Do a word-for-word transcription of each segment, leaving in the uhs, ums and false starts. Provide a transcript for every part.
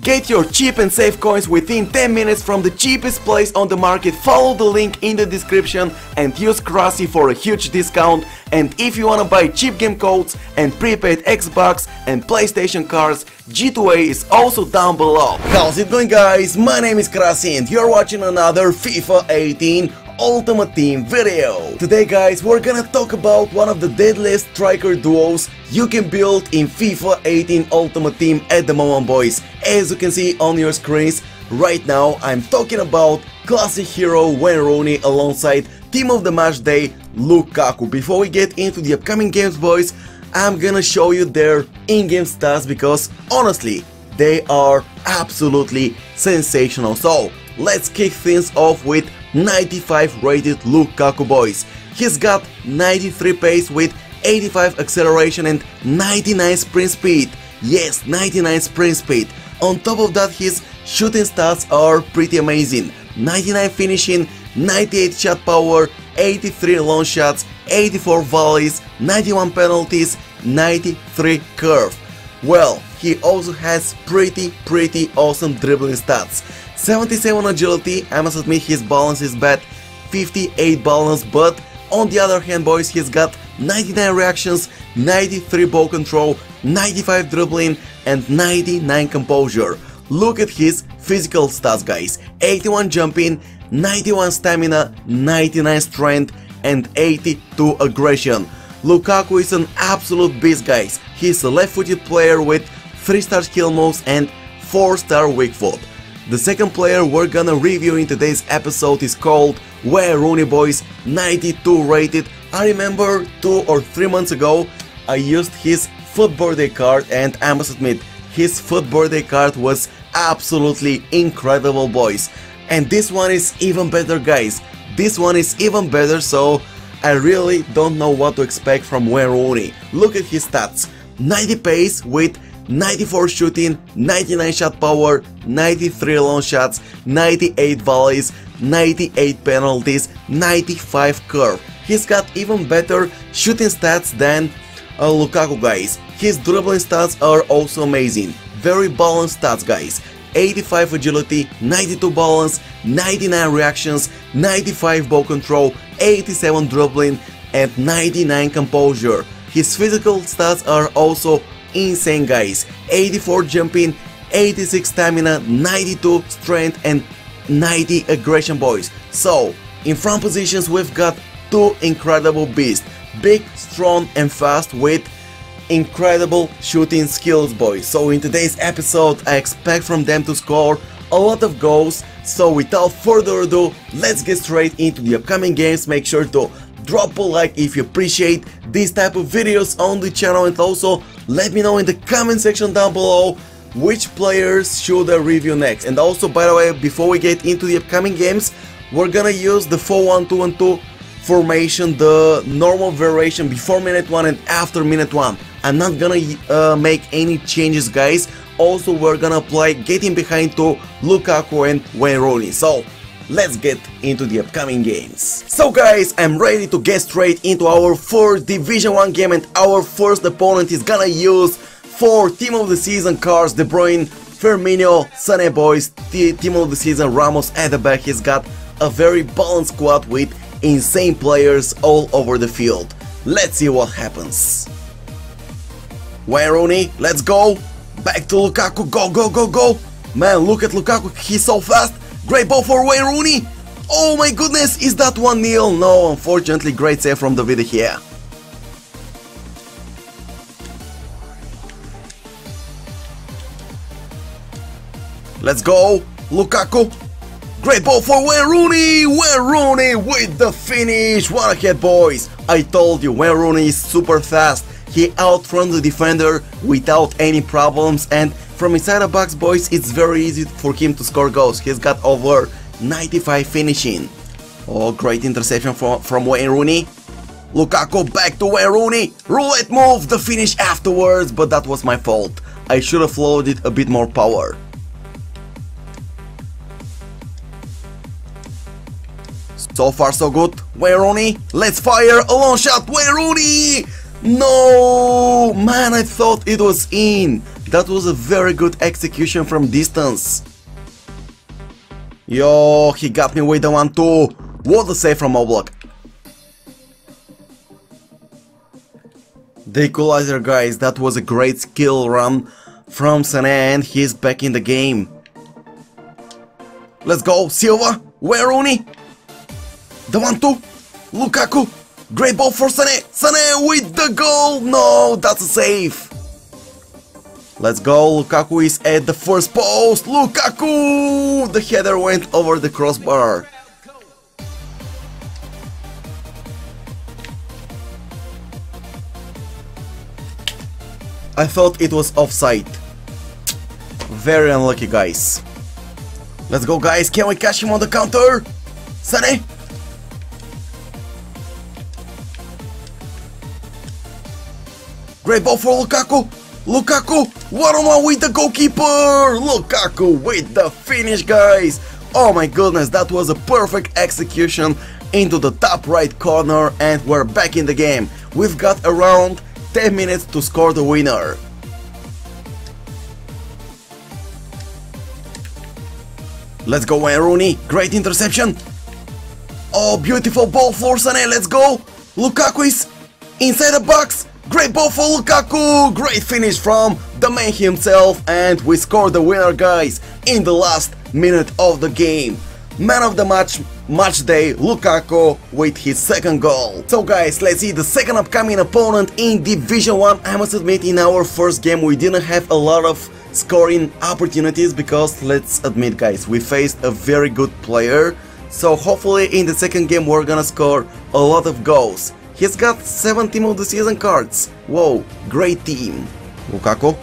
Get your cheap and safe coins within ten minutes from the cheapest place on the market. Follow the link in the description and use Krasi for a huge discount. And if you wanna buy cheap game codes and prepaid Xbox and PlayStation cards, G two A is also down below. How's it going, guys? My name is Krasi and you're watching another FIFA eighteen Ultimate Team video. Today, guys, we're gonna talk about one of the deadliest striker duos you can build in FIFA eighteen Ultimate Team at the moment, boys. As you can see on your screens right now, I'm talking about classic hero Wayne Rooney alongside team of the match day Lukaku. Before we get into the upcoming games, boys, I'm gonna show you their in-game stats because honestly they are absolutely sensational. So let's kick things off with ninety-five rated Lukaku, boys. He's got ninety-three pace with eighty-five acceleration and ninety-nine sprint speed. Yes, ninety-nine sprint speed. On top of that, his shooting stats are pretty amazing. ninety-nine finishing, ninety-eight shot power, eighty-three long shots, eighty-four volleys, ninety-one penalties, ninety-three curve. Well, he also has pretty pretty awesome dribbling stats. seventy-seven agility, I must admit his balance is bad, fifty-eight balance, but on the other hand, boys, he's got ninety-nine reactions, ninety-three ball control, ninety-five dribbling and ninety-nine composure. Look at his physical stats, guys. eighty-one jumping, ninety-one stamina, ninety-nine strength and eighty-two aggression. Lukaku is an absolute beast, guys. He's a left-footed player with three star skill moves and four star weak foot. The second player we're gonna review in today's episode is called Wayne Rooney, boys, ninety-two rated. I remember two or three months ago I used his foot birthday card and I must admit his foot birthday card was absolutely incredible, boys. And this one is even better, guys. This one is even better, so I really don't know what to expect from Wayne Rooney. Look at his stats. ninety pace with ninety-four shooting, ninety-nine shot power, ninety-three long shots, ninety-eight volleys, ninety-eight penalties, ninety-five curve. He's got even better shooting stats than uh, Lukaku, guys. His dribbling stats are also amazing. Very balanced stats, guys. eighty-five agility, ninety-two balance, ninety-nine reactions, ninety-five ball control, eighty-seven dribbling and ninety-nine composure. His physical stats are also insane, guys. eighty-four jumping, eighty-six stamina, ninety-two strength and ninety aggression, boys. So in front positions we've got two incredible beasts, big, strong and fast with incredible shooting skills, boys. So in today's episode I expect from them to score a lot of goals. So without further ado, let's get straight into the upcoming games. Make sure to drop a like if you appreciate these type of videos on the channel, and also let me know in the comment section down below which players should I review next. And also, by the way, before we get into the upcoming games, we're gonna use the four one two one two formation, the normal variation before minute one and after minute one. I'm not gonna uh, make any changes, guys. Also, we're gonna apply getting behind to Lukaku and Wayne Rooney. So let's get into the upcoming games. So, guys, I'm ready to get straight into our first Division one game, and our first opponent is gonna use four team of the season cards: De Bruyne, Firmino, Sane, boys. The team of the season Ramos at the back. He's got a very balanced squad with insane players all over the field. Let's see what happens. Wayne Rooney, let's go. Back to Lukaku, go, go, go, go. Man, look at Lukaku, he's so fast. Great ball for Wayne Rooney. Oh my goodness, is that one nil? No, unfortunately, great save from David here. Let's go, Lukaku. Great ball for Wayne Rooney. Wayne Rooney with the finish. One ahead, boys. I told you, Wayne Rooney is super fast. He outruns the defender without any problems, and from inside the box, boys, it's very easy for him to score goals. He's got over ninety-five finishing. Oh, great interception from, from Wayne Rooney. Lukaku back to Wayne Rooney. Roulette move, the finish afterwards, but that was my fault. I should have loaded a bit more power. So far so good. Wayne Rooney, let's fire a long shot. Wayne Rooney! No, man, I thought it was in. That was a very good execution from distance. Yo, he got me with the one two. What a save from Oblak. The equalizer, guys, that was a great skill run from Sane, and he's back in the game. Let's go, Silva, Wayne Rooney, the one two, Lukaku, great ball for Sane, Sane with the goal, no, that's a save. Let's go, Lukaku is at the first post, Lukaku, the header went over the crossbar. I thought it was offside. Very unlucky, guys. Let's go, guys, can we catch him on the counter? Sane! Great ball for Lukaku! Lukaku! one on one with the goalkeeper! Lukaku with the finish, guys! Oh my goodness, that was a perfect execution into the top right corner, and we're back in the game. We've got around ten minutes to score the winner. Let's go, Wayne Rooney. Great interception. Oh, beautiful ball for Sane. Let's go. Lukaku is inside the box. Great ball for Lukaku. Great finish from the man himself. And we scored the winner, guys, in the last minute of the game. Man of the match, match day, Lukaku with his second goal. So guys, let's see the second upcoming opponent in Division one. I must admit, in our first game we didn't have a lot of scoring opportunities because, let's admit guys, we faced a very good player. So hopefully in the second game we're gonna score a lot of goals. He's got seven team of the season cards. Whoa, great team. Lukaku.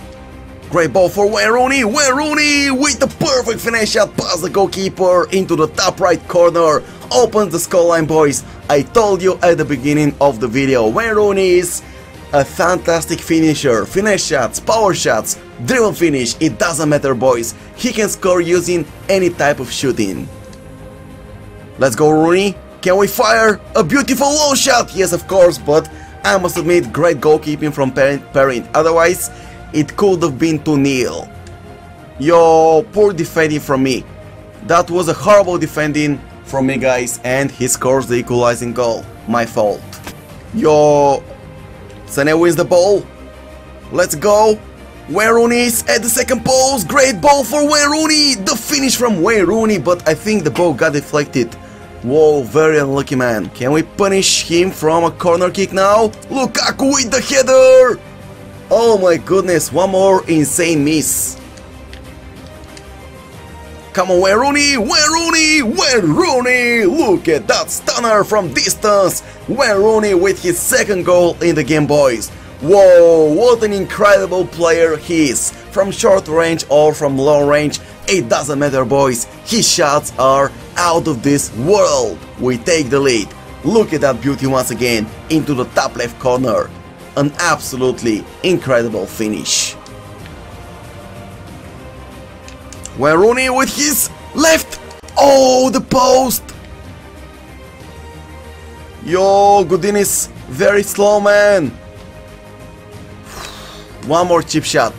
Great ball for Wayne Rooney, Wayne Rooney with the perfect finish shot past the goalkeeper into the top right corner, opens the scoreline, boys. I told you at the beginning of the video, Wayne Rooney is a fantastic finisher, finish shots, power shots, dribble finish, it doesn't matter, boys, he can score using any type of shooting. Let's go, Rooney, can we fire a beautiful low shot? Yes, of course, but I must admit, great goalkeeping from Perrin, otherwise it could have been two nil. Yo, poor defending from me. That was a horrible defending from me, guys, and he scores the equalizing goal. My fault. Yo, Sane wins the ball. Let's go. Wayne Rooney is at the second post. Great ball for Wayne Rooney. The finish from Wayne Rooney, but I think the ball got deflected. Whoa, very unlucky, man. Can we punish him from a corner kick now? Lukaku with the header. Oh my goodness, one more insane miss. Come on, Wayne Rooney, Wayne Rooney, Wayne Rooney! Look at that stunner from distance. Wayne Rooney with his second goal in the game, boys. Whoa, what an incredible player he is. From short range or from long range, it doesn't matter, boys. His shots are out of this world. We take the lead. Look at that beauty once again into the top left corner. An absolutely incredible finish. Wayne Rooney with his left. Oh, the post. Yo, Godin is very slow, man. One more chip shot.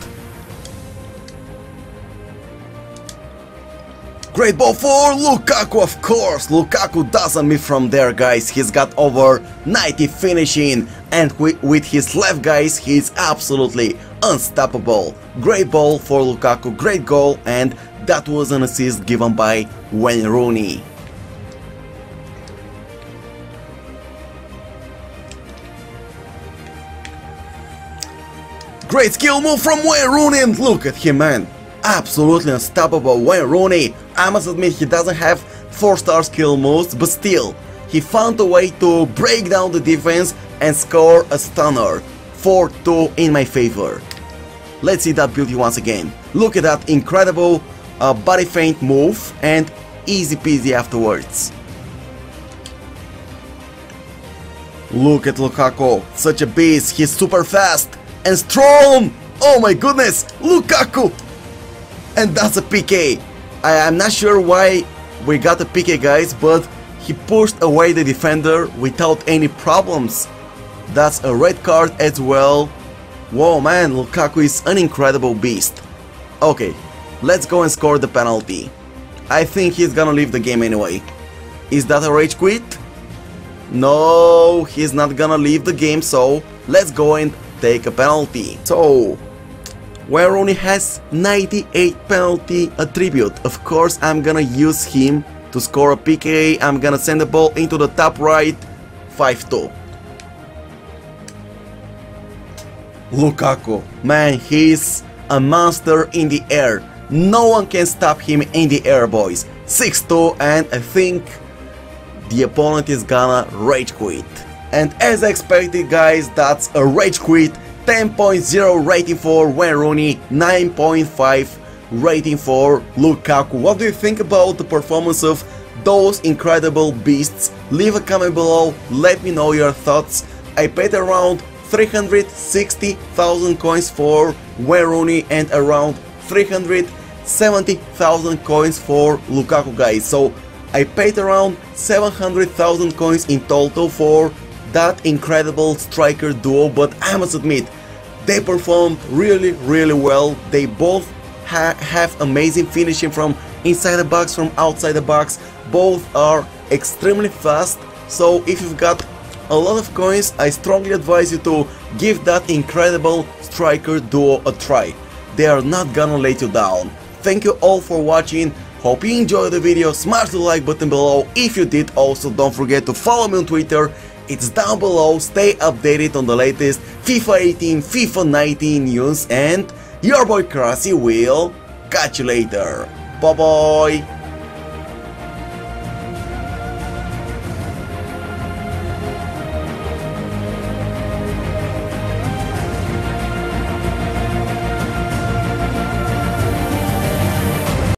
Great ball for Lukaku, of course. Lukaku doesn't miss from there, guys. He's got over ninety finishing, and with his left, guys, he's absolutely unstoppable. Great ball for Lukaku, great goal, and that was an assist given by Wayne Rooney. Great skill move from Wayne Rooney, and look at him, man. Absolutely unstoppable, Wayne Rooney. I must admit, he doesn't have four star skill moves, but still, he found a way to break down the defense and score a stunner. four two in my favor. Let's see that beauty once again. Look at that incredible uh, body feint move, and easy peasy afterwards. Look at Lukaku, such a beast, he's super fast and strong. Oh my goodness, Lukaku! And that's a P K. I, I'm not sure why we got a P K, guys, but he pushed away the defender without any problems. That's a red card as well. Whoa, man, Lukaku is an incredible beast. Okay, let's go and score the penalty. I think he's gonna leave the game anyway. Is that a rage quit? No, he's not gonna leave the game, so let's go and take a penalty. So, Wayne Rooney has ninety-eight penalty attribute. Of course, I'm gonna use him to score a P K. I'm gonna send the ball into the top right. five two. Lukaku, man, he's a monster in the air. No one can stop him in the air, boys. six two, and I think the opponent is gonna rage quit. And as expected, guys, that's a rage quit. ten point zero rating for Wayne Rooney, nine point five rating for Lukaku. What do you think about the performance of those incredible beasts? Leave a comment below, let me know your thoughts. I paid around three hundred sixty thousand coins for Wayne Rooney and around three hundred seventy thousand coins for Lukaku, guys. So I paid around seven hundred thousand coins in total for that incredible striker duo, but I must admit, they performed really, really well. They both ha have amazing finishing from inside the box, from outside the box. Both are extremely fast, so if you've got a lot of coins, I strongly advise you to give that incredible striker duo a try. They are not gonna let you down. Thank you all for watching. Hope you enjoyed the video. Smash the like button below if you did. Also, don't forget to follow me on Twitter. It's down below. Stay updated on the latest FIFA eighteen, FIFA nineteen news. And your boy Krasi will catch you later. Bye bye.